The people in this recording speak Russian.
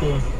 Хорошо.